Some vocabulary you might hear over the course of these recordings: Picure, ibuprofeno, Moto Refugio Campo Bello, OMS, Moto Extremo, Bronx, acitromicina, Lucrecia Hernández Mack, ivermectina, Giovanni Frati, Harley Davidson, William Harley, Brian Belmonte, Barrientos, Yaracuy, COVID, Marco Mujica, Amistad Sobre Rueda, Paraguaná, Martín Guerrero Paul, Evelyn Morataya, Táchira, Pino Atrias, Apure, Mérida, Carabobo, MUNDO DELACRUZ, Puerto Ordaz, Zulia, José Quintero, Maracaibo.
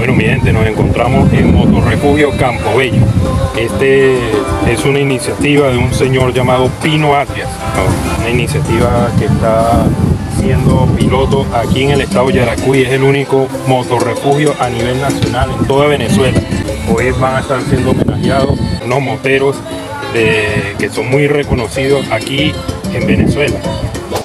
Bueno, mi gente, nos encontramos en Moto Refugio Campo Bello. Este es una iniciativa de un señor llamado Pino Atrias, una iniciativa que está siendo piloto aquí en el estado de Yaracuy. Es el único motorrefugio a nivel nacional en toda Venezuela. Hoy van a estar siendo homenajeados unos moteros que son muy reconocidos aquí en Venezuela.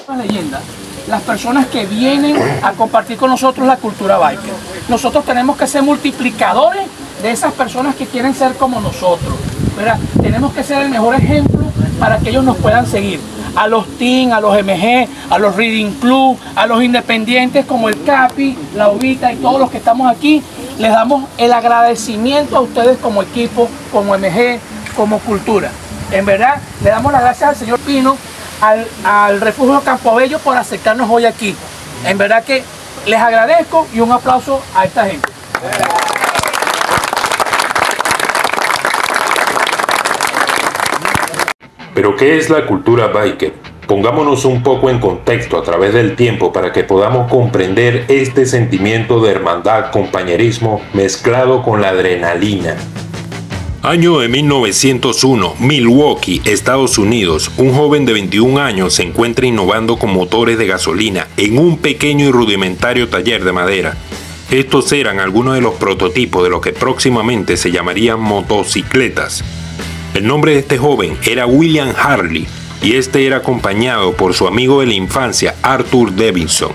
Las leyendas, las personas que vienen a compartir con nosotros la cultura biker. Nosotros tenemos que ser multiplicadores de esas personas que quieren ser como nosotros, ¿verdad? Tenemos que ser el mejor ejemplo para que ellos nos puedan seguir. A los TIN, a los MG, a los Reading Club, a los independientes como el Capi, la Ubita y todos los que estamos aquí, les damos el agradecimiento a ustedes como equipo, como MG, como cultura. En verdad, le damos las gracias al señor Pino, al Refugio Campo Bello por aceptarnos hoy aquí. En verdad que les agradezco y un aplauso a esta gente. ¿Pero qué es la cultura biker? Pongámonos un poco en contexto a través del tiempo para que podamos comprender este sentimiento de hermandad, compañerismo, mezclado con la adrenalina. Año de 1901, Milwaukee, Estados Unidos. Un joven de 21 años se encuentra innovando con motores de gasolina en un pequeño y rudimentario taller de madera. Estos eran algunos de los prototipos de lo que próximamente se llamarían motocicletas. El nombre de este joven era William Harley y este era acompañado por su amigo de la infancia Arthur Davidson.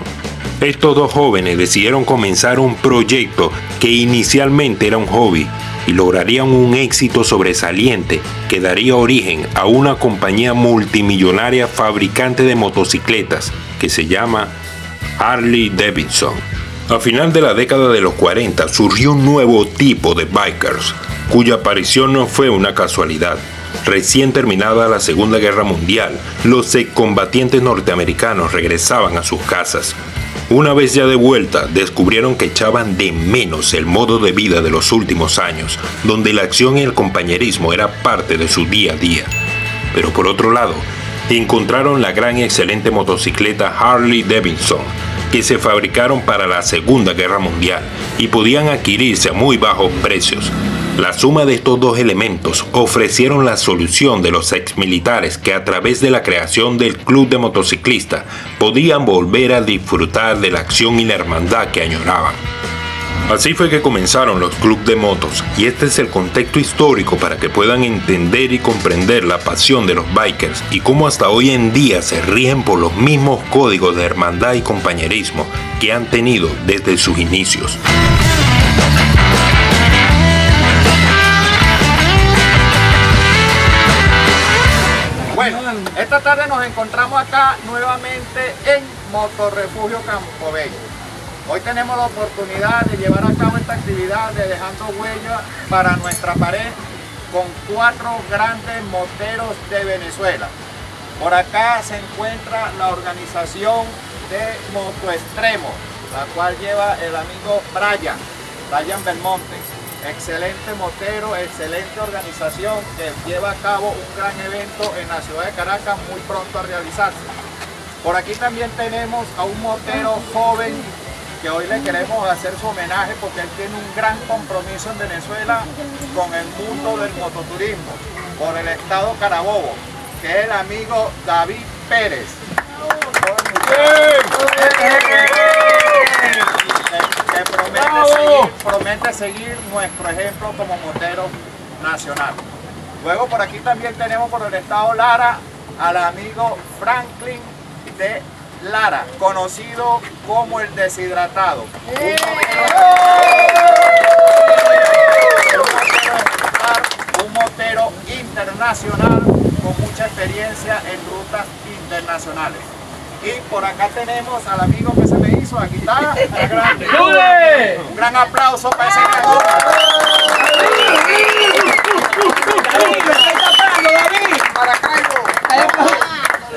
Estos dos jóvenes decidieron comenzar un proyecto que inicialmente era un hobby y lograrían un éxito sobresaliente que daría origen a una compañía multimillonaria fabricante de motocicletas que se llama Harley Davidson. A final de la década de los 40 surgió un nuevo tipo de bikers, cuya aparición no fue una casualidad. Recién terminada la Segunda Guerra Mundial, los excombatientes norteamericanos regresaban a sus casas. Una vez ya de vuelta, descubrieron que echaban de menos el modo de vida de los últimos años, donde la acción y el compañerismo era parte de su día a día. Pero por otro lado, encontraron la gran y excelente motocicleta Harley Davidson, que se fabricaron para la Segunda Guerra Mundial y podían adquirirse a muy bajos precios. La suma de estos dos elementos ofrecieron la solución de los exmilitares que a través de la creación del club de motociclistas podían volver a disfrutar de la acción y la hermandad que añoraban. Así fue que comenzaron los clubes de motos y este es el contexto histórico para que puedan entender y comprender la pasión de los bikers y cómo hasta hoy en día se rigen por los mismos códigos de hermandad y compañerismo que han tenido desde sus inicios. Bueno, esta tarde nos encontramos acá nuevamente en Moto Refugio Campo Bello. Hoy tenemos la oportunidad de llevar a cabo esta actividad de dejando huellas para nuestra pared con cuatro grandes moteros de Venezuela. Por acá se encuentra la organización de Moto Extremo, la cual lleva el amigo Brian Belmonte. Excelente motero, excelente organización que lleva a cabo un gran evento en la ciudad de Caracas muy pronto a realizarse. Por aquí también tenemos a un motero joven que hoy le queremos hacer su homenaje porque él tiene un gran compromiso en Venezuela con el mundo del mototurismo, por el estado Carabobo, que es el amigo David Pérez. Que promete seguir nuestro ejemplo como motero nacional. Luego por aquí también tenemos por el estado Lara al amigo Franklin de Lara, conocido como el deshidratado. Un motero internacional con mucha experiencia en rutas internacionales. Y por acá tenemos al amigo que se me hizo, aquí está, el grande. Un gran aplauso para ese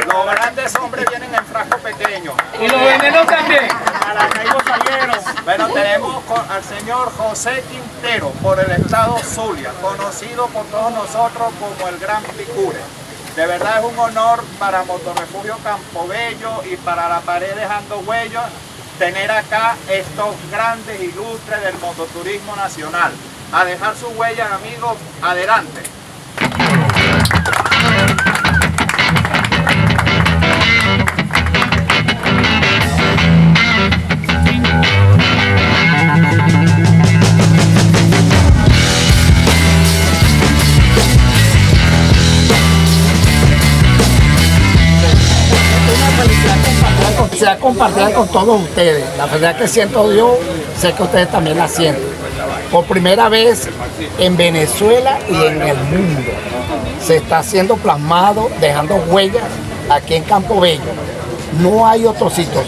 Los grandes hombres vienen en frasco pequeño. Y los venenos también. Maracaibo salieron. Bueno, tenemos al señor José Quintero por el estado Zulia, conocido por todos nosotros como el gran Picure. De verdad es un honor para Motorrefugio Campo Bello y para la pared dejando huellas tener acá estos grandes ilustres del mototurismo nacional. A dejar sus huellas, amigos, adelante. Quisiera compartir con todos ustedes, la felicidad que siento yo, sé que ustedes también la sienten. Por primera vez en Venezuela y en el mundo se está siendo plasmado, dejando huellas aquí en Campo Bello. No hay otros sitios,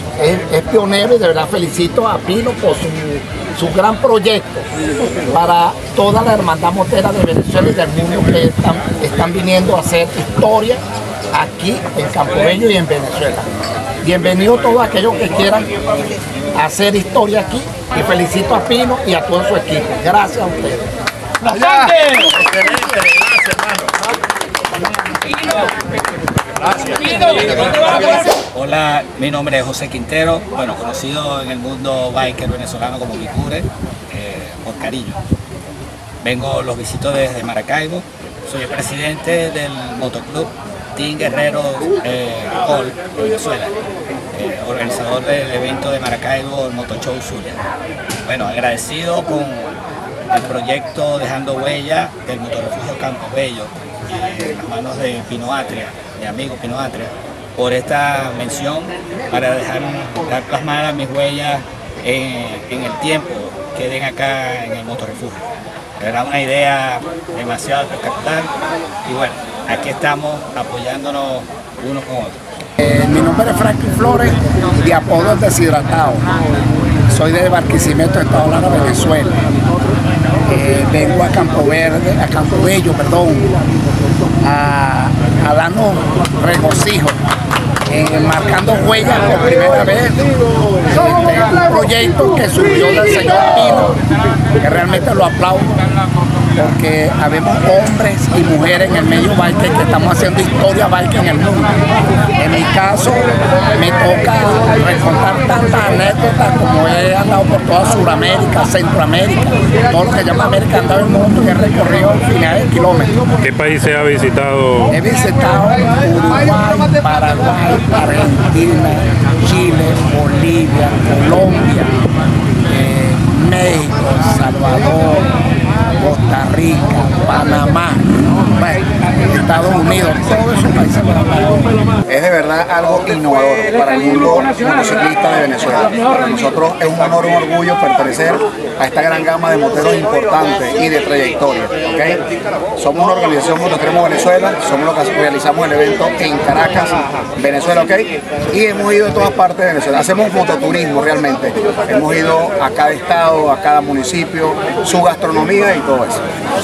es pionero y de verdad felicito a Pino por su gran proyecto para toda la hermandad motera de Venezuela y del mundo que están viniendo a hacer historia aquí en Campo Bello y en Venezuela. Bienvenido a todos aquellos que quieran hacer historia aquí y felicito a Pino y a todo su equipo. Gracias a ustedes. Excelente, gracias hermano. Gracias. Hola, mi nombre es José Quintero, bueno, conocido en el mundo biker venezolano como Picure, por cariño. Vengo, los visito desde Maracaibo, soy el presidente del motoclub Martín Guerrero Paul de Venezuela, organizador del evento de Maracaibo, el Moto Show Zulli. Bueno, agradecido con el proyecto Dejando Huella del Moto Refugio Campo Bello, en las manos de Pino Atrias, mi amigo Pino Atrias, por esta mención para dejar plasmadas mis huellas en el tiempo que den acá en el Moto Refugio. Era una idea demasiado espectacular y bueno. Aquí estamos apoyándonos unos con otros. Mi nombre es Franklin Flores, de apodo El Deshidratado. Soy de Barquisimeto, Estado Lara, Venezuela. Vengo a Campo Bello, perdón, a darnos regocijo, marcando huellas por primera vez. Un proyecto que surgió del señor Pino, que realmente lo aplaudo, porque habemos hombres y mujeres en el medio biker que estamos haciendo historia biker en el mundo. En mi caso, me toca recontar tantas anécdotas como he andado por toda Sudamérica, Centroamérica, todo lo que llama América, he andado en el mundo y he recorrido finales de kilómetros. ¿Qué países ha visitado? He visitado Uruguay, Paraguay, Argentina, Chile, Bolivia, Colombia, México, Salvador, Costa Rica, Panamá, Estados Unidos, todos esos países. Es de verdad algo innovador para el mundo motociclista de Venezuela. Para nosotros es un honor, un orgullo pertenecer a esta gran gama de moteros importantes y de trayectoria, ¿okay? Somos una organización Moto Extremo Venezuela, somos los que realizamos el evento en Caracas, Venezuela, ¿okay? Y hemos ido a todas partes de Venezuela, hacemos mototurismo realmente. Hemos ido a cada estado, a cada municipio, su gastronomía y todo eso.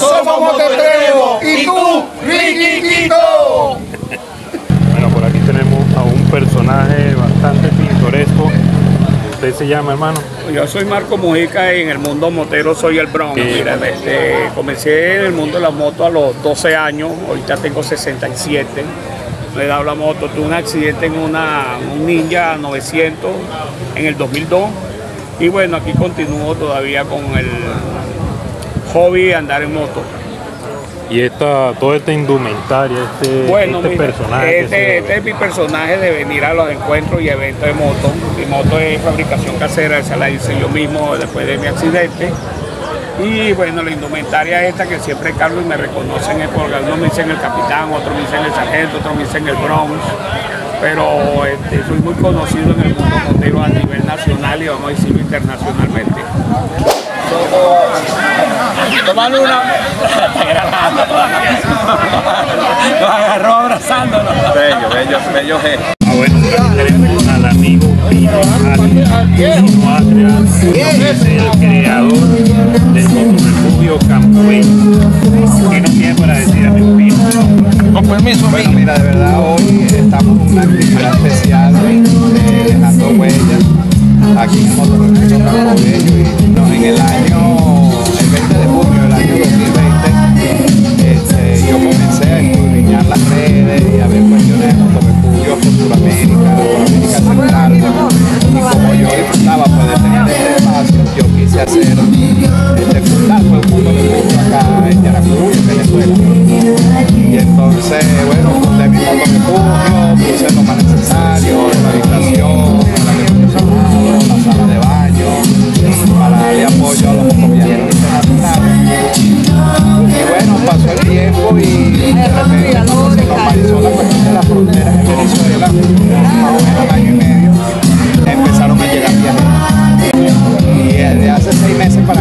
Somos Moto Extremo y tú, Riquiquito. Bueno, por aquí tenemos a un personaje bastante pintoresco. ¿Usted se llama, hermano? Yo soy Marco Mujica y en el mundo motero soy el Bronx. Mira, comencé en el mundo de la moto a los 12 años, ahorita tengo 67. Le he dado la moto, tuve un accidente en un Ninja 900 en el 2002 y bueno, aquí continúo todavía con el hobby andar en moto. Y toda esta indumentaria, personaje. Este es mi personaje de venir a los encuentros y eventos de moto. Mi moto es fabricación casera, esa la hice yo mismo después de mi accidente. Y bueno, la indumentaria esta que siempre cargo y me reconocen, es porque algunos me dicen el capitán, otros me dicen el sargento, otros me dicen el Bronx. Pero soy muy conocido en el mundo motero a nivel nacional y vamos a decirlo internacionalmente. Tomando una. Está grabando. Nos agarró abrazándonos. Bello gesto. Bueno, tenemos al amigo Pino Atrias, que es el creador del Moto Refugio Campo Bello. ¿Qué nos tiene para decir, amigo Pino? Con permiso, bueno, mira, de verdad, hoy estamos en una actividad especial de Dejando Huellas aquí en Moto Refugio Campo Bello. En el año, el 20 de junio del año 2020, yo comencé a escudriñar las redes y a ver cuestiones de motorrefugios por Sudamérica, Central, y como yo disfrutaba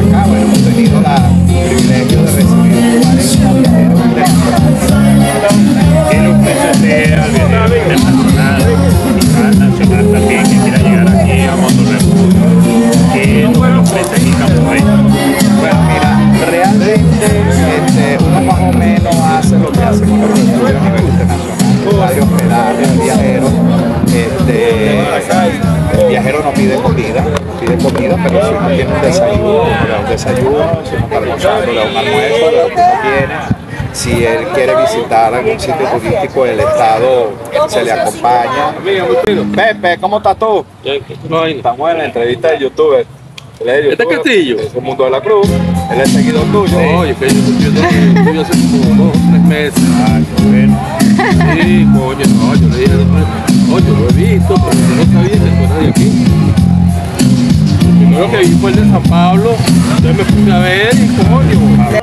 acá, bueno, hemos tenido el privilegio de recibir lugares que nos presenté al viajero internacional y nacional también que quiera llegar aquí a Moto Refugio, que nos presenta en Campo Bello. Bueno, mira, realmente uno más o menos hace lo que hace con los refugios a nivel internacional, varios pedales, viajeros. El viajero no pide comida, pero si uno tiene un desayuno, le da un desayuno, si uno está almorzando, le da un almuerzo, le da lo que uno tiene. Si él quiere visitar algún sitio turístico del estado, se le acompaña. Pepe, ¿cómo estás tú? Estamos en la entrevista de youtuber. ¿Este Castillo? Es un mundo de la cruz. Él es seguidor tuyo. Oye, que yo estoy hace como 2 o 3 meses. Ay, qué bueno. Sí, coño, no, yo le dije, no, yo lo he visto, pero yo no sabía que fuera de aquí. Lo que vi fue el de San Pablo, entonces me puse a ver y coño.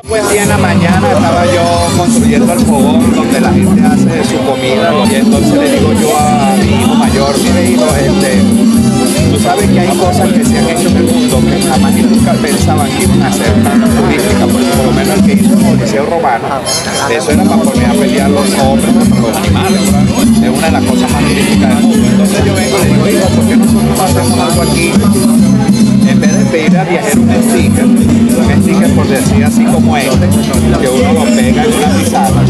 Pues día en la mañana estaba yo construyendo el fogón donde la gente hace su comida, y entonces le digo yo a mi hijo mayor, mire hijo, tú sabes que hay cosas que se han hecho en el mundo que jamás y nunca pensaban que iban a hacer una turística, porque por lo menos el que hizo el Coliseo Romano, eso era para poner a pelear los hombres contra los animales, ¿verdad? Es una de las cosas más turísticas del mundo. Entonces yo vengo y le digo, hijo, ¿por qué nosotros no hacemos algo aquí? En vez de pedir al viajero un sticker por decir así como este, que uno lo pega en una pizarra,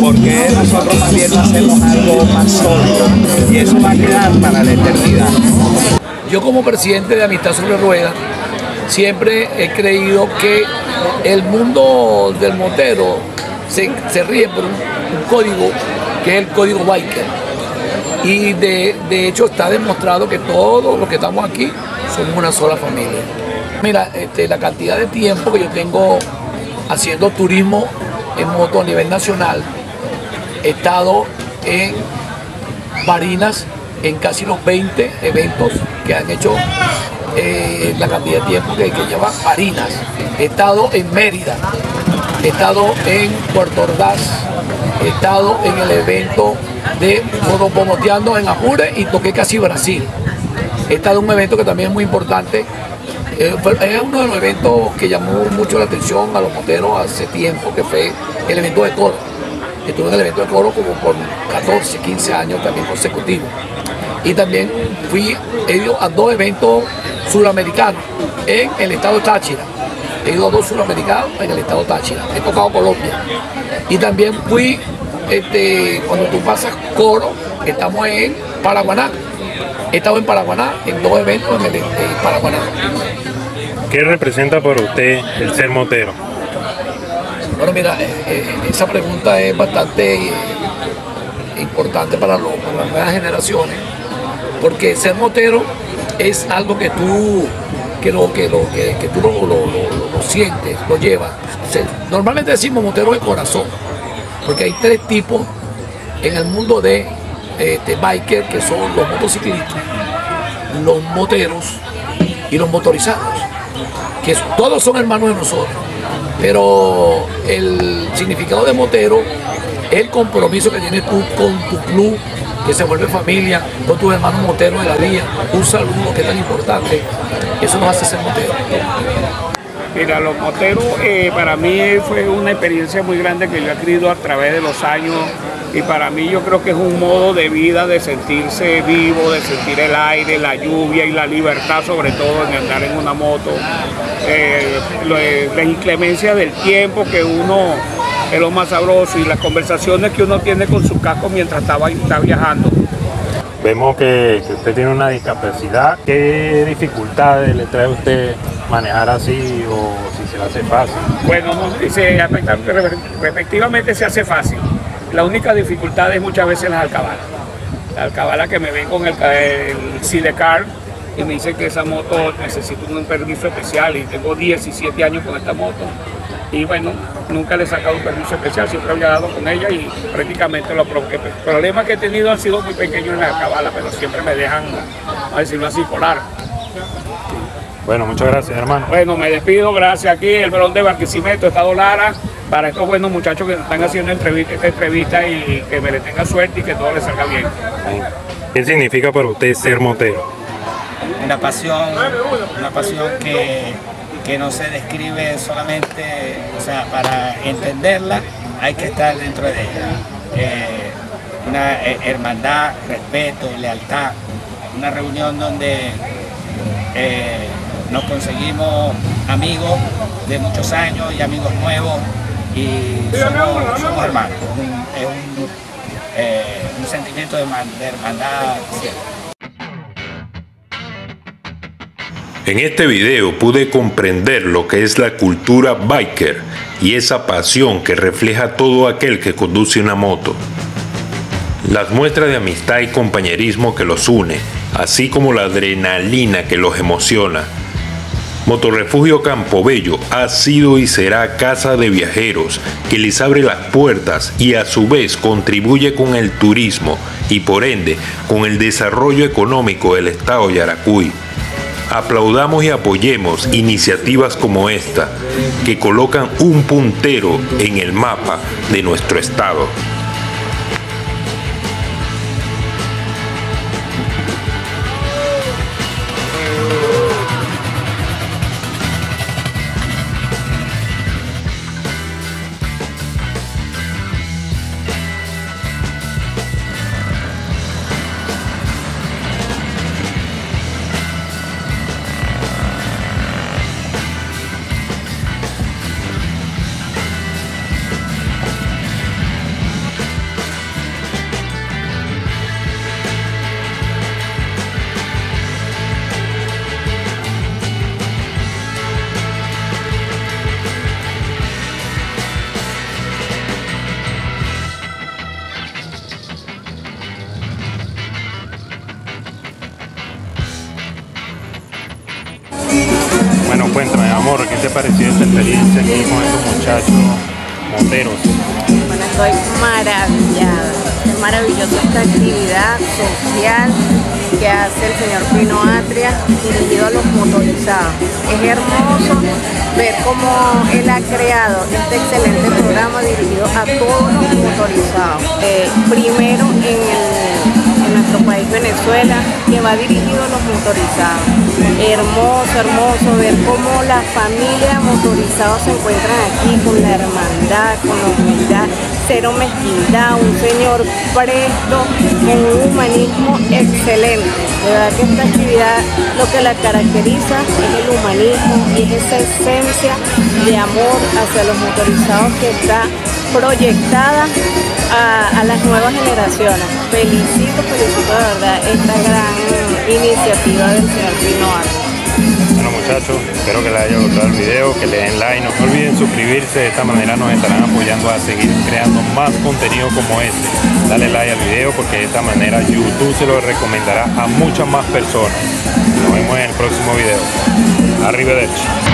porque nosotros también hacemos algo más sólido y eso va a quedar para la eternidad. Yo como presidente de Amistad Sobre Rueda siempre he creído que el mundo del motero se rige por un código que es el Código Biker. Y de hecho está demostrado que todos los que estamos aquí somos una sola familia. Mira, la cantidad de tiempo que yo tengo haciendo turismo en moto a nivel nacional, he estado en Barinas en casi los 20 eventos que han hecho la cantidad de tiempo que lleva Barinas. He estado en Mérida, he estado en Puerto Ordaz, he estado en el evento de motopomoteando en Apure y toqué casi Brasil. He estado en un evento que también es muy importante. Es uno de los eventos que llamó mucho la atención a los moteros hace tiempo, que fue el evento de Coro. Estuve en el evento de Coro como por 14, 15 años también consecutivos. Y también he ido a 2 eventos suramericanos en el estado de Táchira. He ido a 2 suramericanos en el estado de Táchira. He tocado Colombia. Y también fui... cuando tú pasas Coro, estamos en Paraguaná. He estado en Paraguaná en 2 eventos en Paraguaná. ¿Qué representa para usted el ser motero? Bueno, mira, esa pregunta es bastante importante para las nuevas generaciones, porque ser motero es algo que tú lo sientes, lo llevas. Normalmente decimos motero de corazón, porque hay 3 tipos en el mundo de biker, que son los motociclistas, los moteros y los motorizados, que todos son hermanos de nosotros, pero el significado de motero es el compromiso que tienes tú con tu club, que se vuelve familia, con tus hermanos moteros de la vía, un saludo que es tan importante, eso nos hace ser moteros. Mira, los moteros para mí fue una experiencia muy grande que yo he adquirido a través de los años, y para mí yo creo que es un modo de vida, de sentirse vivo, de sentir el aire, la lluvia y la libertad, sobre todo en andar en una moto. La inclemencia del tiempo, que uno es lo más sabroso, y las conversaciones que uno tiene con su casco mientras está viajando. Vemos que usted tiene una discapacidad. ¿Qué dificultades le trae a usted manejar así, o si se le hace fácil? Bueno, respectivamente se hace fácil. La única dificultad es muchas veces las alcabalas. La alcabala que me ven con el sidecar y me dicen que esa moto necesita un permiso especial, y tengo 17 años con esta moto. Y bueno, nunca le he sacado un permiso especial, siempre había dado con ella, y prácticamente los problemas que he tenido han sido muy pequeños en la cabala, pero siempre me dejan, a decirlo así, colar. Bueno, muchas gracias, hermano. Bueno, me despido, gracias. Aquí el Bronx de Barquisimeto, estado Lara, para estos buenos muchachos que están haciendo esta entrevista, y que me le tenga suerte y que todo le salga bien. ¿Qué significa para usted ser motero? Una pasión que que no se describe solamente, o sea, para entenderla hay que estar dentro de ella. Una hermandad, respeto, lealtad, una reunión donde nos conseguimos amigos de muchos años y amigos nuevos, y somos hermanos. Es un sentimiento de hermandad siempre. En este video pude comprender lo que es la cultura biker y esa pasión que refleja todo aquel que conduce una moto. Las muestras de amistad y compañerismo que los une, así como la adrenalina que los emociona. Moto Refugio Campo Bello ha sido y será casa de viajeros que les abre las puertas y a su vez contribuye con el turismo y por ende con el desarrollo económico del estado Yaracuy. Aplaudamos y apoyemos iniciativas como esta, que colocan un puntero en el mapa de nuestro estado. Cuéntame, amor, ¿qué te pareció esta experiencia aquí con estos muchachos moteros? Bueno, estoy maravillada. Es maravillosa esta actividad social que hace el señor Pino Atrias dirigido a los motorizados. Es hermoso ver cómo él ha creado este excelente programa dirigido a todos los motorizados. Primero en nuestro país, Venezuela, que va dirigido a los motorizados. Hermoso, hermoso ver cómo la familia motorizada se encuentran aquí con la hermandad, con la humildad, cero mezquindad, un señor presto, un humanismo excelente. De verdad que esta actividad lo que la caracteriza es el humanismo y es esa esencia de amor hacia los motorizados que está proyectada a las nuevas generaciones. Felicito de verdad esta gran iniciativa del señor Pino Atrias. Bueno, muchachos, espero que les haya gustado el video, que le den like, no se olviden suscribirse, de esta manera nos estarán apoyando a seguir creando más contenido como este. Dale like al video porque de esta manera YouTube se lo recomendará a muchas más personas. Nos vemos en el próximo video. Arrivederci.